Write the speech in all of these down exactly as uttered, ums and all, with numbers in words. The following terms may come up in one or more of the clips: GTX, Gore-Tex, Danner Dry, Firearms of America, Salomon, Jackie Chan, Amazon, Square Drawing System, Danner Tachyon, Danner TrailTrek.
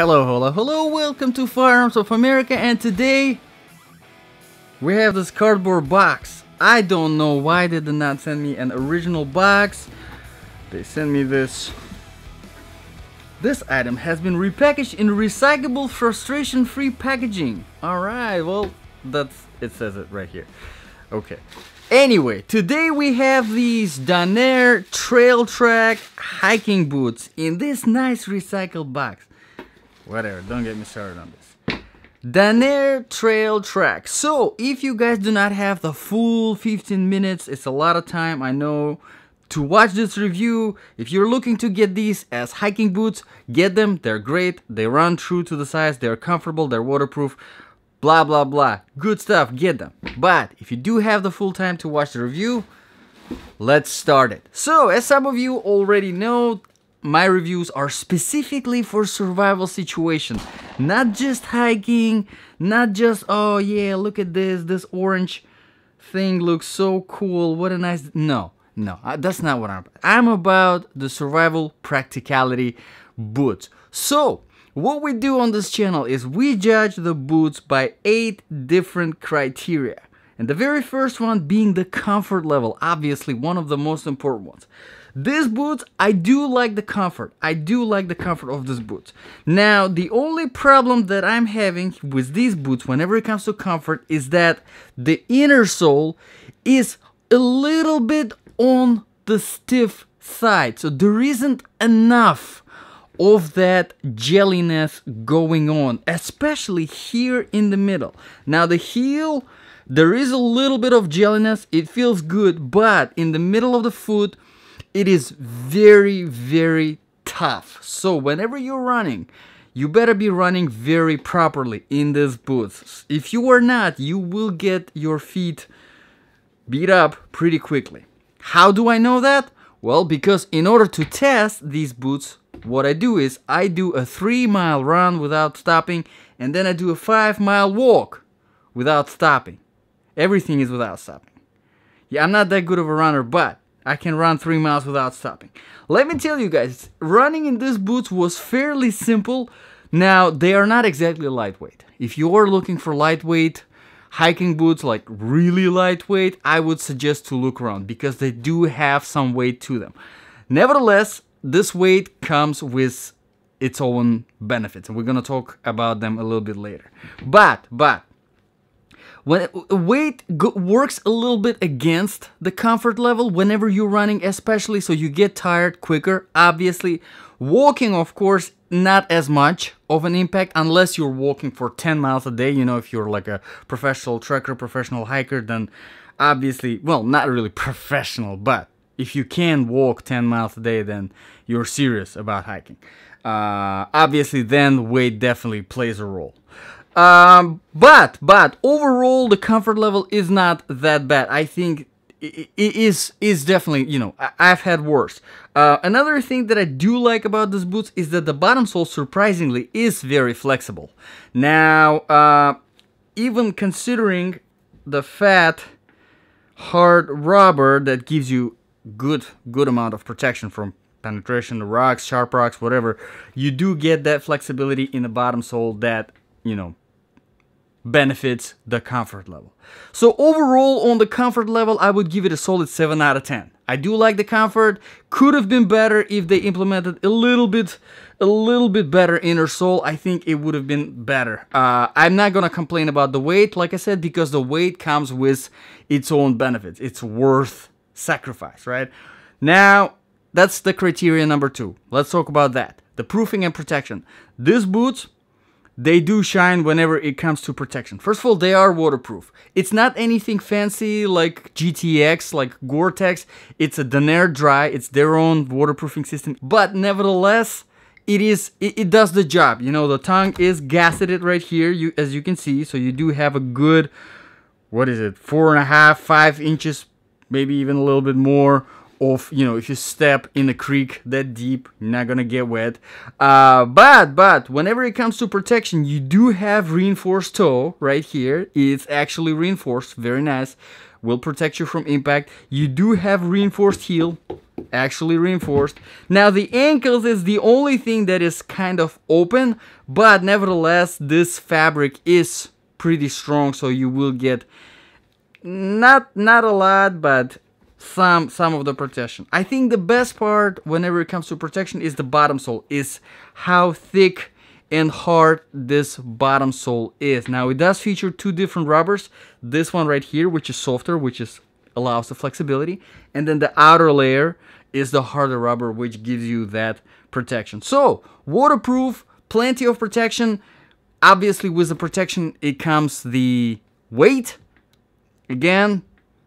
Hello, hola, hello, welcome to Firearms of America, and today we have this cardboard box. I don't know why they did not send me an original box. They sent me this. This item has been repackaged in recyclable, frustration-free packaging. Alright, well, that's, it says it right here. Okay. Anyway, today we have these Danner TrailTrek hiking boots in this nice recycled box. Whatever, don't get me started on this. Danner TrailTrek. So, if you guys do not have the full fifteen minutes, it's a lot of time, I know, to watch this review. If you're looking to get these as hiking boots, get them. They're great. They run true to the size. They're comfortable. They're waterproof. Blah, blah, blah. Good stuff. Get them. But if you do have the full time to watch the review, let's start it. So, as some of you already know, my reviews are specifically for survival situations. Not just hiking, not just, oh yeah, look at this, this orange thing looks so cool, what a nice... No, no, that's not what I'm about. I'm about the survival practicality boots. So, what we do on this channel is we judge the boots by eight different criteria. And the very first one being the comfort level, obviously one of the most important ones. These boots, I do like the comfort. I do like the comfort of these boots. Now, the only problem that I'm having with these boots whenever it comes to comfort is that the inner sole is a little bit on the stiff side. So there isn't enough of that jelliness going on, especially here in the middle. Now, the heel... there is a little bit of jelliness, it feels good, but in the middle of the foot, it is very, very tough. So whenever you're running, you better be running very properly in these boots. If you are not, you will get your feet beat up pretty quickly. How do I know that? Well, because in order to test these boots, what I do is I do a three mile run without stopping, and then I do a five mile walk without stopping. Everything is without stopping. Yeah, I'm not that good of a runner, but I can run three miles without stopping. Let me tell you guys, running in these boots was fairly simple. Now, they are not exactly lightweight. If you are looking for lightweight hiking boots, like really lightweight, I would suggest to look around because they do have some weight to them. Nevertheless, this weight comes with its own benefits, and we're gonna talk about them a little bit later. But, but, When weight works a little bit against the comfort level whenever you're running, especially, so you get tired quicker, obviously. Walking, of course, not as much of an impact unless you're walking for ten miles a day. You know, if you're like a professional trekker, professional hiker, then obviously, well, not really professional, but if you can walk ten miles a day, then you're serious about hiking. Uh, obviously, then weight definitely plays a role. Um, but, but, overall, the comfort level is not that bad. I think it is, is definitely, you know, I've had worse. Uh, another thing that I do like about these boots is that the bottom sole, surprisingly, is very flexible. Now, uh, even considering the fat, hard rubber that gives you good, good amount of protection from penetration, rocks, sharp rocks, whatever, you do get that flexibility in the bottom sole that, you know, benefits the comfort level. So overall, on the comfort level, I would give it a solid seven out of ten. I do like the comfort. Could have been better if they implemented a little bit a little bit better inner sole. I think it would have been better. uh, I'm not gonna complain about the weight, like I said, because the weight comes with its own benefits. It's worth sacrifice, right? Now, that's the criteria number two. Let's talk about that, the proofing and protection. These boots, they do shine whenever it comes to protection. First of all, they are waterproof. It's not anything fancy like G T X, like Gore-Tex. It's a Danner Dry. It's their own waterproofing system. But nevertheless, it is it, it does the job. You know, the tongue is gasseted right here, you as you can see. So you do have a good, what is it, four and a half, five inches, maybe even a little bit more of, you know, if you step in a creek that deep, you're not gonna get wet. Uh, but, but, whenever it comes to protection, you do have reinforced toe right here. It's actually reinforced, very nice. Will protect you from impact. You do have reinforced heel, actually reinforced. Now the ankles is the only thing that is kind of open, but nevertheless this fabric is pretty strong, so you will get not not a lot, but some some of the protection. I think the best part whenever it comes to protection is the bottom sole, is how thick and hard this bottom sole is. Now it does feature two different rubbers, this one right here which is softer, which is allows the flexibility, and then the outer layer is the harder rubber which gives you that protection. So waterproof, plenty of protection. Obviously with the protection it comes the weight, again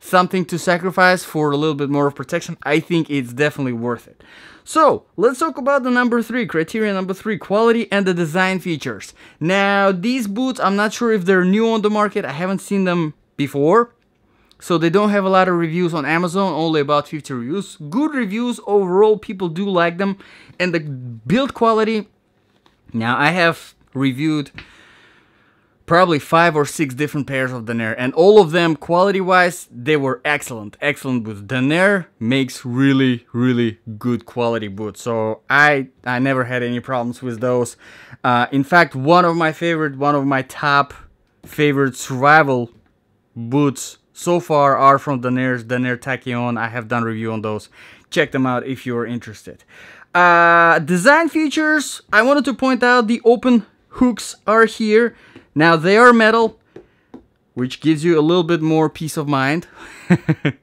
something to sacrifice for a little bit more of protection. I think it's definitely worth it. So let's talk about the number three criteria, number three, quality and the design features. Now these boots, I'm not sure if they're new on the market, I haven't seen them before, so they don't have a lot of reviews on Amazon, only about fifty reviews. Good reviews overall, people do like them. And the build quality, now I have reviewed probably five or six different pairs of Danner, and all of them quality wise they were excellent excellent boots. Danner makes really really good quality boots, so I I never had any problems with those. Uh, in fact, one of my favorite one of my top favorite survival boots so far are from Danner's Danner Tachyon. I have done review on those, check them out if you're interested. Uh, design features, I wanted to point out the open hooks are here. Now they are metal, which gives you a little bit more peace of mind,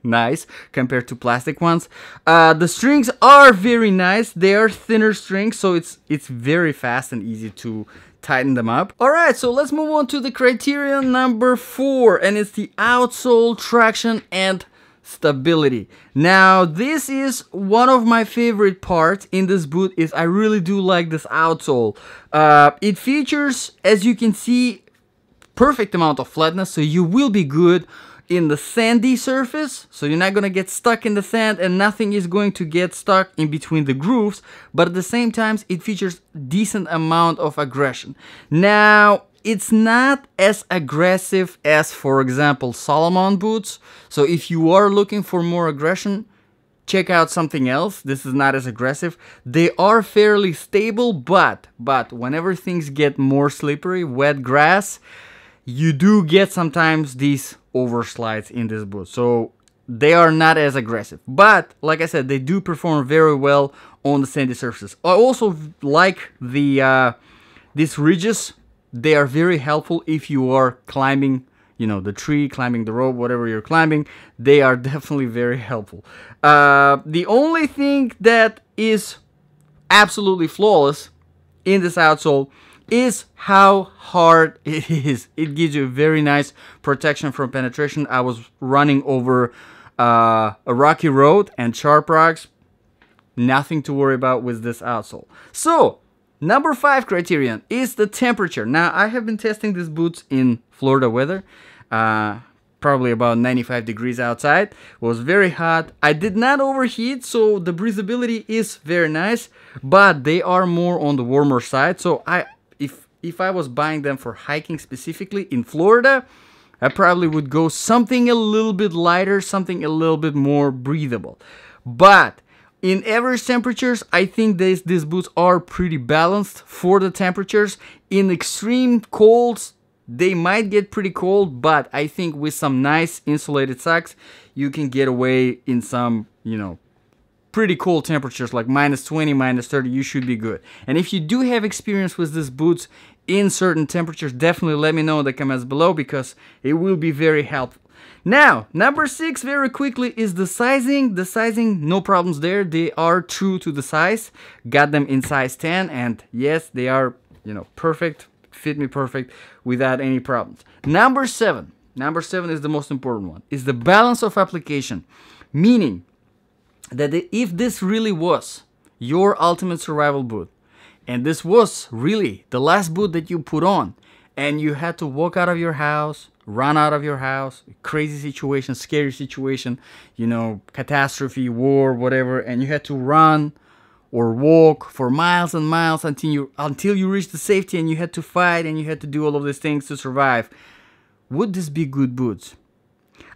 nice, compared to plastic ones. Uh, the strings are very nice, they are thinner strings, so it's, it's very fast and easy to tighten them up. Alright, so let's move on to the criterion number four, and it's the outsole traction and stability. Now this is one of my favorite parts in this boot, is I really do like this outsole. Uh, it features, as you can see, perfect amount of flatness, so you will be good in the sandy surface, so you're not gonna get stuck in the sand and nothing is going to get stuck in between the grooves, but at the same time it features decent amount of aggression. Now it's not as aggressive as, for example, Salomon boots. So if you are looking for more aggression, check out something else. This is not as aggressive. They are fairly stable, but but whenever things get more slippery, wet grass, you do get sometimes these overslides in this boot. So they are not as aggressive. But like I said, they do perform very well on the sandy surfaces. I also like the uh, these ridges. They are very helpful if you are climbing, you know, the tree, climbing the rope, whatever you're climbing. They are definitely very helpful. Uh, the only thing that is absolutely flawless in this outsole is how hard it is. It gives you very nice protection from penetration. I was running over uh, a rocky road and sharp rocks. Nothing to worry about with this outsole. So number five criterion is the temperature. Now I have been testing these boots in Florida weather, uh, probably about ninety-five degrees outside. It was very hot. I did not overheat, so the breathability is very nice, but they are more on the warmer side. So I, if, if I was buying them for hiking specifically in Florida, I probably would go something a little bit lighter, something a little bit more breathable. But in average temperatures, I think these, these boots are pretty balanced for the temperatures. In extreme colds, they might get pretty cold, but I think with some nice insulated socks, you can get away in some, you know, pretty cold temperatures like minus twenty, minus thirty, you should be good. And if you do have experience with these boots in certain temperatures, definitely let me know in the comments below, because it will be very helpful. Now, number six, very quickly, is the sizing. The sizing, no problems there. They are true to the size. Got them in size ten, and yes, they are, you know, perfect. Fit me perfect without any problems. Number seven. Number seven is the most important one. Is the balance of application. Meaning that if this really was your ultimate survival boot, and this was really the last boot that you put on, and you had to walk out of your house, run out of your house, crazy situation, scary situation, you know, catastrophe, war, whatever, and you had to run or walk for miles and miles until you until you reach the safety, and you had to fight and you had to do all of these things to survive. Would this be good boots?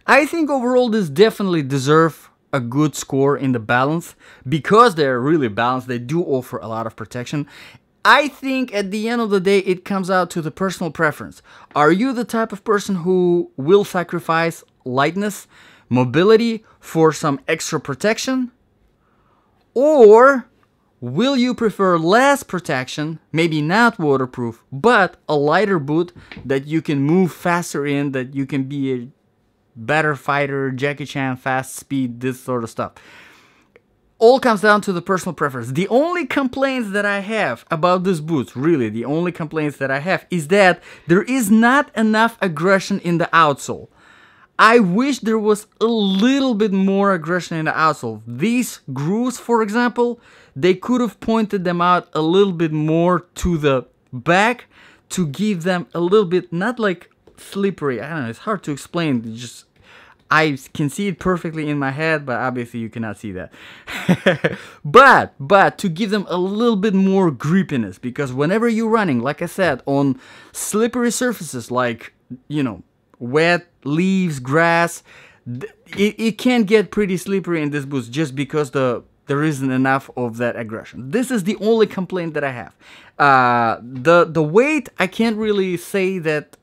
I think overall this definitely deserve a good score in the balance, because they're really balanced. They do offer a lot of protection. I think at the end of the day, it comes out to the personal preference. Are you the type of person who will sacrifice lightness, mobility for some extra protection? Or will you prefer less protection, maybe not waterproof, but a lighter boot that you can move faster in, that you can be a better fighter, Jackie Chan, fast speed, this sort of stuff? All comes down to the personal preference. The only complaints that I have about these boots, really, the only complaints that I have is that there is not enough aggression in the outsole. I wish there was a little bit more aggression in the outsole. These grooves, for example, they could have pointed them out a little bit more to the back to give them a little bit, not like slippery, I don't know, it's hard to explain, it's just I can see it perfectly in my head, but obviously you cannot see that. but, but to give them a little bit more grippiness, because whenever you're running, like I said, on slippery surfaces, like, you know, wet leaves, grass, it, it can get pretty slippery in this boots just because the there isn't enough of that aggression. This is the only complaint that I have. Uh, the, the weight, I can't really say that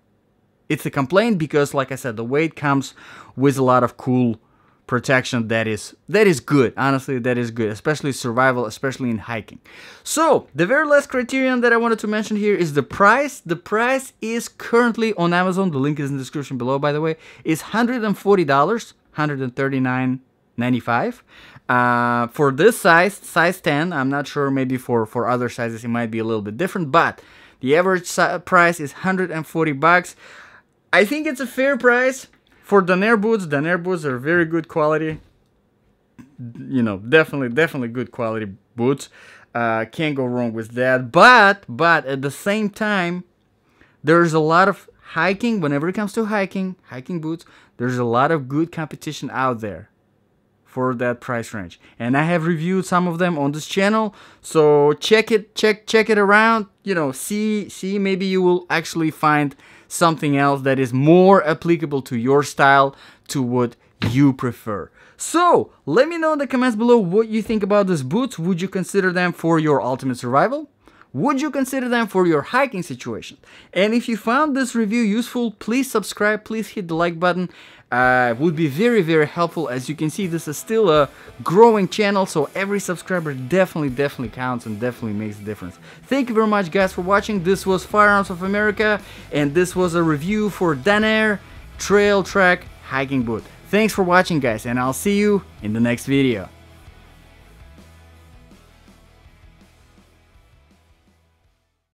it's a complaint, because like I said, the weight comes with a lot of cool protection that is that is good, honestly, that is good, especially survival, especially in hiking. So the very last criterion that I wanted to mention here is the price. The price is currently on Amazon, the link is in the description below, by the way, is one hundred forty dollars, one hundred thirty-nine ninety-five. Uh, for this size, size ten, I'm not sure, maybe for, for other sizes it might be a little bit different, but the average price is one hundred forty bucks. I think it's a fair price for Danner boots. Danner boots are very good quality. You know, definitely, definitely good quality boots. Uh, can't go wrong with that. But, but at the same time, there's a lot of hiking. Whenever it comes to hiking, hiking boots, there's a lot of good competition out there for that price range. And I have reviewed some of them on this channel. So check it, check, check it around. You know, see, see, maybe you will actually find something else that is more applicable to your style, to what you prefer. So let me know in the comments below what you think about these boots. Would you consider them for your ultimate survival? Would you consider them for your hiking situation? And if you found this review useful, please subscribe, please hit the like button. Uh, it would be very, very helpful. As you can see, this is still a growing channel, so every subscriber definitely, definitely counts and definitely makes a difference. Thank you very much, guys, for watching. This was Firearms of America, and this was a review for Danner TrailTrek hiking boot. Thanks for watching, guys, and I'll see you in the next video.